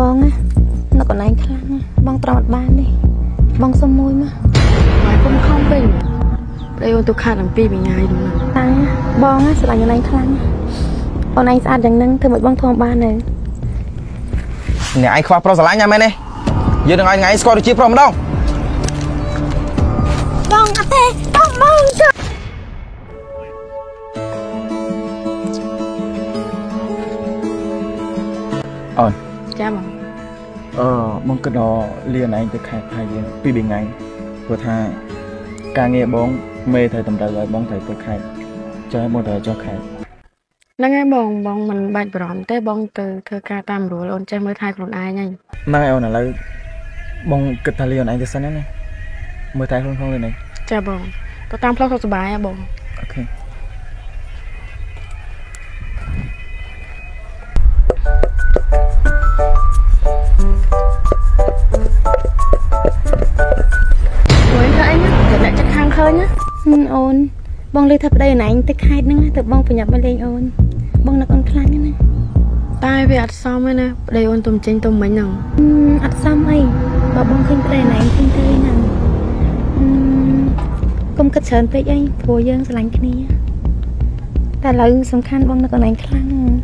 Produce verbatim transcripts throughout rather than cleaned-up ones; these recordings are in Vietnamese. Bong á, nó còn anh khăn bong tròn mặt bàn đi, bong son môi mà. Nói cũng không bình. Đây con tôi khăn làm pi bình ngày đúng không? Tăng á, bong á, sẽ là như anh khăn. Còn anh sẽ ăn chẳng nâng, thôi mới bong thong bàn này. Nè anh khoa pro sả nha mày này. Giờ đừng anh ngay score được chi pro mà đâu. Bong à thế, bong bong. Ôi. Chà mà. Ờ, bong cái đó liền anh từ khai khai gì, pi bình anh. Vừa tha, càng nghe bong mê thầy tầm trời rồi bong thầy từ khai, cho bong thầy cho khai. Năng ai bong bong mình bạch bỏm té bong từ thơ ca tam rồi ôn chơi mới thay còn ai nhanh. Năng ai ôn là lấy bong kịch thầy liền anh từ sáng nay mới thay luôn không liền này. Chà bong, có tam phao không số bài à bong. Ok. Ôn bong lê thập đây này anh tích hai nâng thập bong phải nhập bên lên ôn bong là con khăn nè tai về ăn xong ấy nè đây ôn tôm chén tôm mấy nòng ăn xong ấy bảo bong kinh đây này kinh tươi nè công cất sờn với anh phù dương sẽ lành cái này ta lấy sắm khăn bong là con này khăn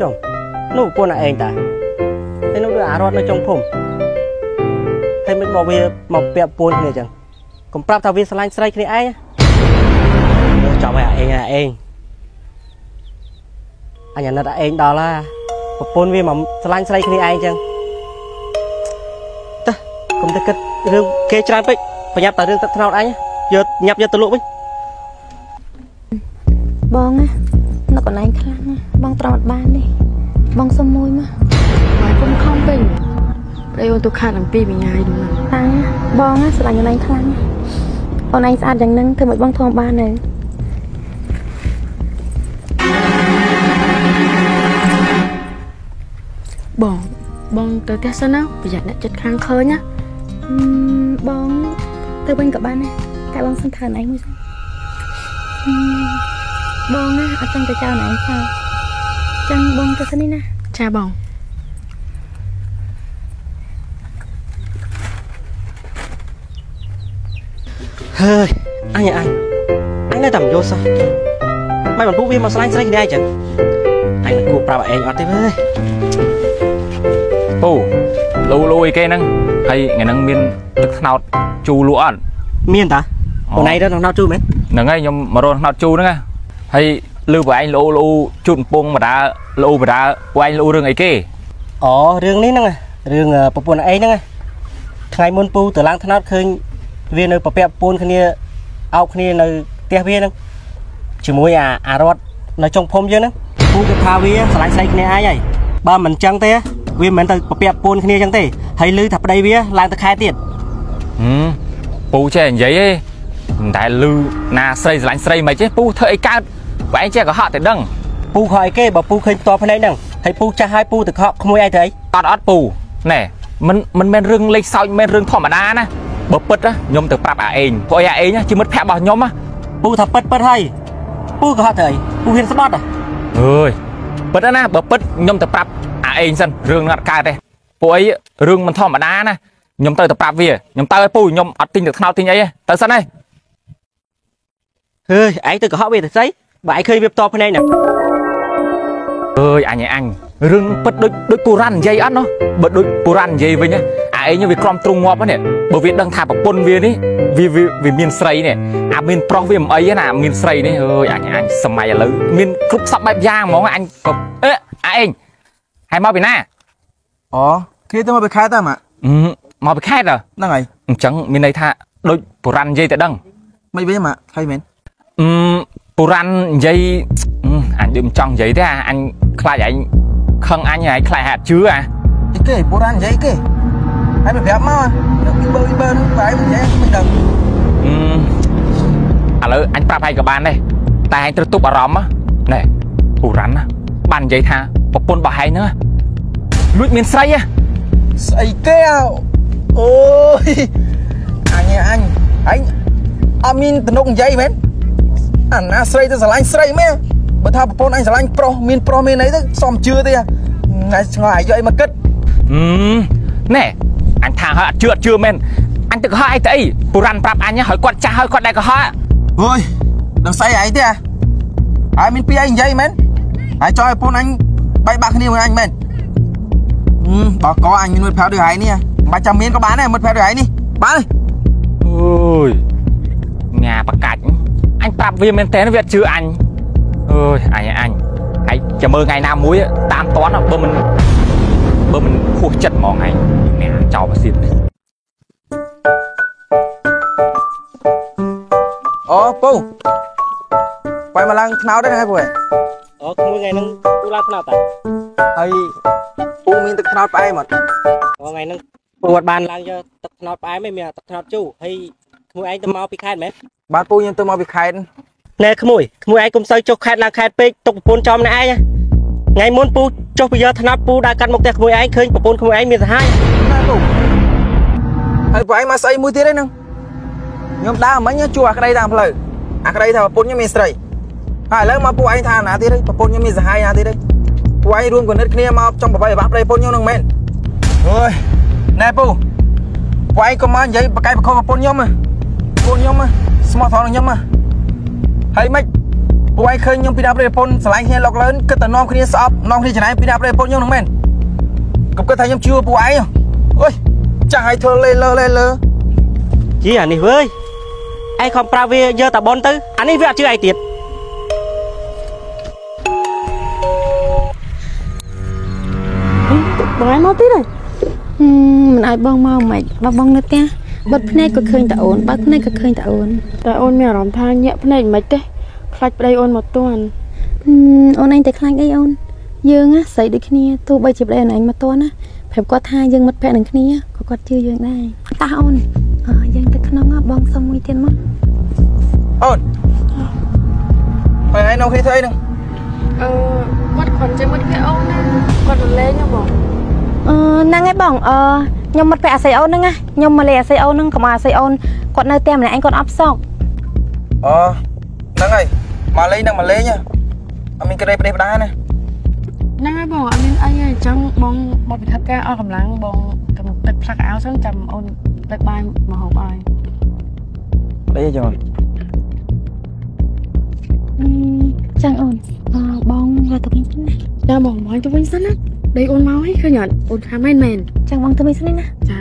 chồng nụ cô là anh ta thế nó đưa áo rót nó trong phồng, thấy mình bảo về mọc bẹp buồn này chẳng, còn prap thao viên slime slime này ai? Chào mày à, anh à anh, anh nhận ra anh đó là mọc buồn vì mọc slime slime này ai chẳng? Ta, không thấy cái đường kê tràn bích, phải nhập tại đường tận thao anh, giờ nhập giờ tận lộ bích. Bong á, nó còn anh khăn, bong tròn mặt bàn đi, bong sâm môi mà. Cũng không bình đây ôn tôi khát làm pi bình ngày đúng không? Tăng bong á sẽ là như anh khăn còn anh sẽ ăn chẳng nâng thôi mới bong thong ba này bong bong từ tết sơn á bây giờ đã chật khang khơ nhá uhm, bong từ bên cậu ba này cái bong sân thần anh mới uhm, bong á ở trong cái trao này sao trong bong từ sân đi nè cha bong hơi anh à anh anh đã tầm vô sao mai mình bút viên mà slime slime đây chứ anh là cua prap anh ở đây với ô lâu lâu cái năng hay ngày năng miên tức nào chu lụa ăn miên ta hôm nay đó nó nào chu mấy nè ngay nhưng mà rồi nào chu nữa nghe hay lưu của anh lâu lâu chụp bông mà đã lâu mà đã của anh lâu đường ấy kì ó đường này năng à đường bắp bùn ấy năng à ngày muốn pu từ lang thao khơi viên nơi bẹp bùn kia này, ao kia nơi tia viên đó, chỉ mối à à rót nơi trong phom chứ đó, phun cái thau viên, sải sải kia ai vậy, ba mình trăng té, viên mình từ bẹp bùn kia trăng té, thấy lư thập đây vía, lang từ khai tiệt, ừ, phun che giấy ấy, tại lư na sải sải sải mày chứ, phun thơi cát, và anh che có họ tại đằng, phun khỏi cái bảo phun khinh to phải đấy đằng, thấy phun cha hai phun từ họ không mua ai thấy, toàn ót phù, nè, mình mình men rừng lịch sau men rừng thọ mà đá nè. Bớt bớt á, nhóm từ prap à anh, coi à anh nhá, chỉ mất phép bảo nhóm á. Pú thập bớt bớt hay, pú có thời, pú hiền sport à. Ơi, bớt á na, bớt bớt nhóm từ prap à anh dần, rương ngặt cài đây. Pú ấy, rương mình thò mà đá na, nhóm tới từ prap về, nhóm tới pú nhóm ở tin được thao tin ấy, tới sân đây. Ơi, anh từ có họ về từ giấy, bà anh khơi việc to bên đây nè. Ơi, anh nhảy anh, rương bớt đôi đôi pú ran dây á nó, bớt đôi pú ran dây với nhá. Ấy như vì con trung ngọt á nè, bởi vì đang thả vào quân viên ấy, vì vì vì miền sầy nè, à miền prong viêm ấy á nè, miền sầy nè, ơi anh anh sầm mày lử, miền cúp sắp bẹp da món anh cục, ế, à anh, hay mau bị na, ó, khi tôi mau bị khai ta mà, ừ, mau bị khai rồi, năng này, chẳng miền này thả đôi puran dây tại đằng, mày biết mà, hay mến, um, puran dây, anh đừng chọn dây thế à, anh khai vậy, không anh này khai hạt chứ à, cái puran dây cái anh bị phép mà, đi bơi đi bơi phải mình sẽ mình đừng. Ừ. À lỡ anh prap hay cả bàn đây, tại anh trượt túp ở róm á, này, ủ rắn á, bàn giấy tha, bọc bồn bảo hay nữa, lướt miền say á, say keo, ôi, anh à anh, anh, amin à, tận dụng giấy mến, anh na sấy tôi anh sấy mẹ bữa thao phone anh sấy anh pro min pro min ấy xong chưa thế à ngày ngoài vậy mà cất nè anh thang họ chưa chưa men anh tự hỏi ấy buran prap anh nhá hỏi quạt cha hỏi quạt đây có hỏi ôi đừng sấy ấy thế à ai min pi anh vậy men ai cho phone anh bay bạc đi với anh men bảo có anh mình pháo được ấy nè ba trăm min có bán này một pháo được ấy đi bán đi ôi nhà bạc cảnh anh tạm viên bên té nó việt chưa anh ơi anh anh anh chờ mơ ngày nào muối tam toán là bơm mình bơm mình khô chật mỏ ngày mẹ cháu mà xin đi ô pu quay mà lăng nào đấy hả quầy ô mỗi ngày nâng tu la nào ta thầy pu mình thực nào phải mà ô ngày nâng một bàn lăng cho thực nào phải mấy mẹ thực nào chú hay mùi anh tôi mau bị khai mẹ bạn pu nhưng tôi mau bị khai nè không mùi mùi anh cũng sơi cho khai là khai pe tục bốn trăm này nha ngày muốn pu cho bây giờ thằng nào pu đã cắt một tẹt mùi anh khơi của bốn không anh miền hai hãy của anh mà xây mùi thế đấy nè nhóm ta mấy nhá chùa cái đây làm lời à cái đây thằng bốn nhóm miền sài phải lấy mà pu anh thà nào thế đấy bốn nhóm miền hai nào thế đấy pu anh luôn còn đất kia mà trong bảo vệ bắp đây bốn nhóm đồng men rồi nè pu pu anh có mang giấy cái không bốn nhóm mà bốn nhóm mà smart phone nhóm mà hay mấy pu anh khơi nhóm pin đáp đây bốn sài anh lọc lớn cứ tận non kia sập non kia này pin đáp đây bốn nhóm đồng men cậu cứ thấy nhóm chưa pu anh ơi chẳng hay thơ lê lơ lê lơ chí à này với anh không pra về giờ ta bốn tư anh ấy về chưa ai tiệt bọn anh mau tí rồi mình ai bông mau mày vào bông nữa kia bật này cực khơi ta ổn bật này cực khơi ta ổn ta ổn mẹ rõm thang nhẹ này mày thế khai đây ổn một tuần ổn anh thấy khai đây ổn dương á xảy được cái này tôi bây chụp đây này mà tuần á phải có thai dương mất phép này cái này có có chưa dương đây ta ổn dương ta nó ngó bong xong mùi tiền mất ổn phải anh đâu khi thấy đâu quát còn chơi mất cái ổn quát còn lên nhau bỏ năng ấy bỏng nhưng mất phải xây ôn năng á nhưng mà lè xây ôn năng mà xây ôn còn nơi tem này anh còn ấp xong ờ năng này mà lấy năng mà lấy nhá mình cái đây đây đá này năng ấy bỏng anh anh trong bong bong bị thắt ca ao cầm láng bong cầm đặt sạc áo sáng trầm ôn đặt bài mà hộp bài lấy cho rồi chẳng ôn bong là tụi mình chín này ra bỏng bong tụi mình rất lắm đây ôn máu ấy khơi nhận ôn khá men mền chẳng bằng tôi mình xin nè chào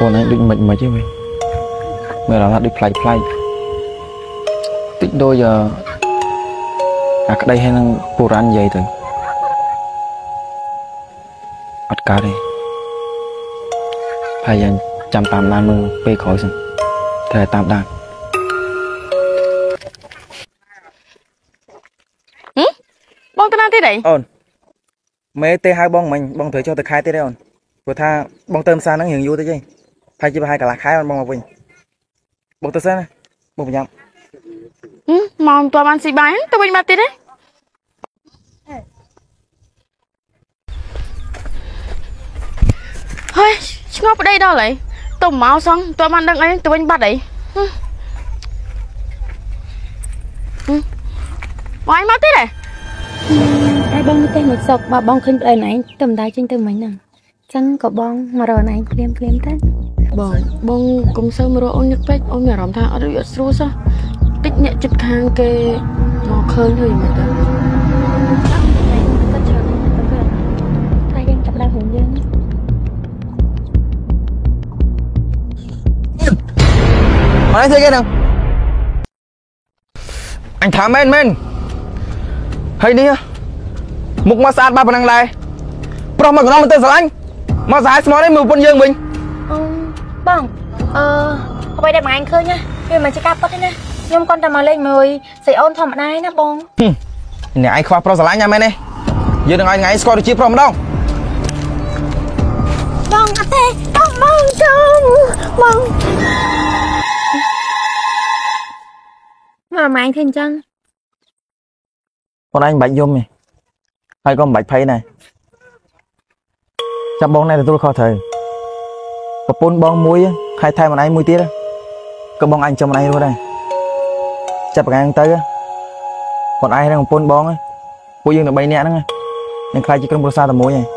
con này định mệnh mà chứ mình người đó là định play play tịnh đôi giờ à cái đây hay năng bù ran vậy thôi ắt cá đây hay anh chăm tạm lan mưa bê khỏi xin thề tạm đàn ừ? Bông tên nào thế đấy? Ổn mấy tê hai bông mình bông thử cho tôi khai tê đấy ổn vừa tha bông tôm xa nó hiền vô tới chứ hai chứ hai cả là khai bông mà mình bông tơ xa này bông nhầm ừ? Mong tòa bàn xì bán tôi bình mặt tê đấy hơi ngọc ở đây đâu lại tổng máu xong tôi mang đăng ấy tôi anh bắt đấy bỏ anh mất thế này ai bong tay một sọc mà bong khinh đây này tầm đáy trên tầm mình nè chẳng có bong mà rồi này liêm liêm tết bong bong cùng sơ mà rồi ôn nhật bách ôn nhà rồng thang ở đây xua sao tích nhẹ chật hàng kê mò khơi thôi mà ta tay em tập làm hùng dương anh thấy cái nào anh thả men men hay đi mục massage ba phần năng này pro mà của nó một tên anh mà giá small đấy mười quân dương mình bằng ờ quay đẹp mà anh khơi nha nhưng mà chỉ cáp bắt thế nè nhưng con ta mà lên mười sẽ ôn thầm này nè bông nè anh khoa pro anh nha men này giờ đừng anh ngay score được chi pro mà đâu bông à thế bông bông trong bông mà mà anh thêm chân con anh bạch dung này Hay có bạch thấy này chắc bóng này thì tôi khó thầy có bốn bóng muối hay thay một anh muối tiết có bóng anh cho một anh luôn đây chắc bằng anh tới còn ai đang một bốn bóng ấy cô dương là bay nẹ nữa nên khai chỉ cần một sao là muối này